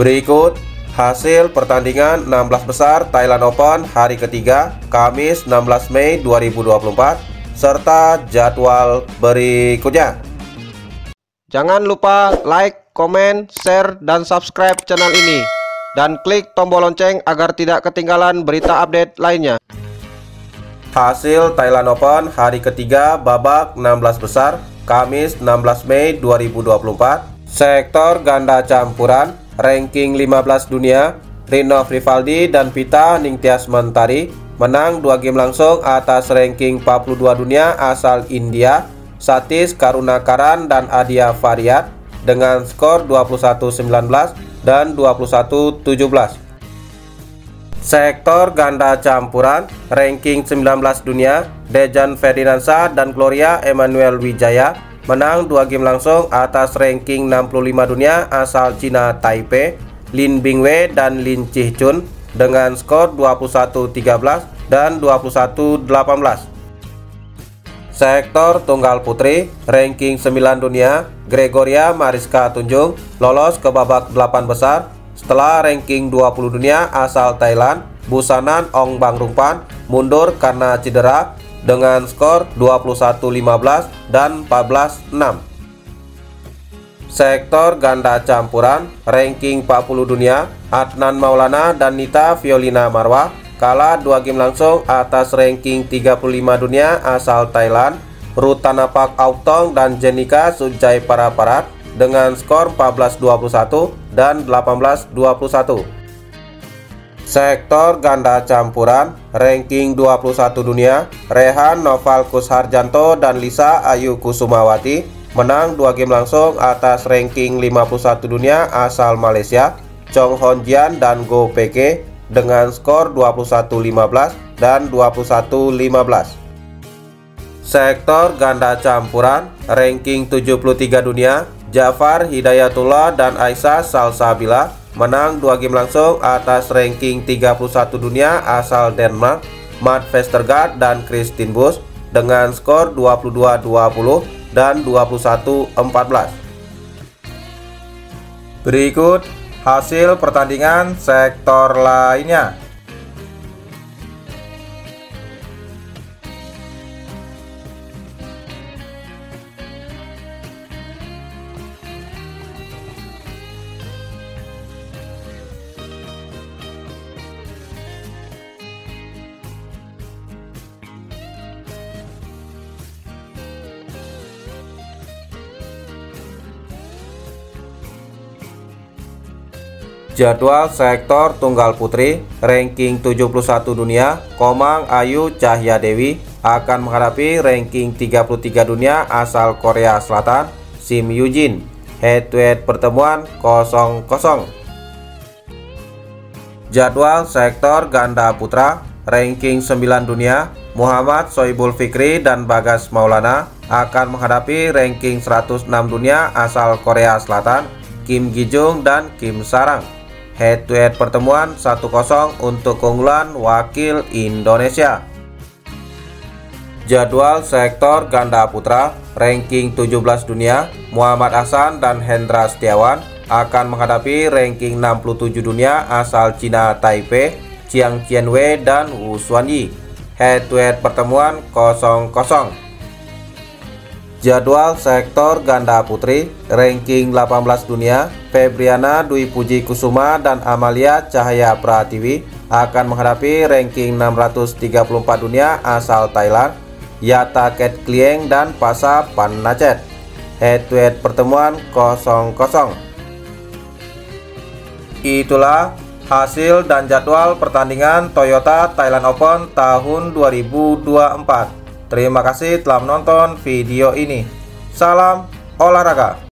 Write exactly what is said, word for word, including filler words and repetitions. Berikut hasil pertandingan enam belas besar Thailand Open hari ketiga Kamis enam belas Mei dua ribu dua puluh empat serta jadwal berikutnya. Jangan lupa like, komen, share, dan subscribe channel ini. Dan klik tombol lonceng agar tidak ketinggalan berita update lainnya. Hasil Thailand Open hari ketiga babak enam belas besar Kamis enam belas Mei dua ribu dua puluh empat. Sektor ganda campuran ranking lima belas dunia, Rino Frivaldi dan Vita Ningtias Mantari menang dua game langsung atas ranking empat puluh dua dunia asal India, Satish Karunakaran dan Adya Variat dengan skor dua puluh satu sembilan belas dan dua puluh satu tujuh belas. Sektor ganda campuran ranking sembilan belas dunia, Dejan Ferdinansa dan Gloria Emanuel Wijaya menang dua game langsung atas ranking enam puluh lima dunia asal Cina Taipei, Lin Bingwei dan Lin Chi Chun dengan skor dua puluh satu tiga belas dan dua puluh satu delapan belas. Sektor tunggal putri ranking sembilan dunia, Gregoria Mariska Tunjung lolos ke babak delapan besar setelah ranking dua puluh dunia asal Thailand, Busanan Ong Bang Rumpan mundur karena cedera dengan skor dua puluh satu lima belas dan empat belas enam. Sektor ganda campuran ranking empat puluh dunia, Adnan Maulana dan Nita Violina Marwah kalah dua game langsung atas ranking tiga puluh lima dunia asal Thailand, Rutana Pak AukTong dan Jenika Sujai Paraparat dengan skor empat belas dua puluh satu dan delapan belas dua puluh satu. Sektor ganda campuran ranking dua puluh satu dunia, Rehan Noval Kusharjanto dan Lisa Ayuku Sumawati menang dua game langsung atas ranking lima puluh satu dunia asal Malaysia, Chong Honjian dan GoPK dengan skor dua puluh satu lima belas dan dua puluh satu lima belas. Sektor ganda campuran ranking tujuh puluh tiga dunia, Jafar Hidayatullah dan Aisyah Salsabila menang dua game langsung atas ranking tiga puluh satu dunia asal Denmark, Mads Vestergaard dan Christine Busch dengan skor dua puluh dua dua puluh dan dua puluh satu empat belas. Berikut hasil pertandingan sektor lainnya. Jadwal sektor tunggal putri ranking tujuh puluh satu dunia, Komang Ayu Cahya Dewi akan menghadapi ranking tiga puluh tiga dunia asal Korea Selatan, Sim Yujin. Head to head pertemuan kosong kosong. Jadwal sektor ganda putra ranking sembilan dunia, Muhammad Soibul Fikri dan Bagas Maulana akan menghadapi ranking seratus enam dunia asal Korea Selatan, Kim Gijung dan Kim Sarang. Head to head pertemuan satu kosong untuk keunggulan wakil Indonesia. Jadwal sektor ganda putra ranking tujuh belas dunia, Muhammad Ahsan dan Hendra Setiawan akan menghadapi ranking enam puluh tujuh dunia asal Cina Taipei, Chiang Qianwei dan Wushuanyi. Head to head pertemuan kosong kosong. Jadwal sektor ganda putri ranking delapan belas dunia, Febriana Dwi Puji Kusuma dan Amalia Cahaya Pratiwi akan menghadapi ranking enam ratus tiga puluh empat dunia asal Thailand, Yata Ket Klieng dan Pasa Panachet. Head to head pertemuan kosong kosong. Itulah hasil dan jadwal pertandingan Toyota Thailand Open tahun dua ribu dua puluh empat. Terima kasih telah menonton video ini. Salam olahraga.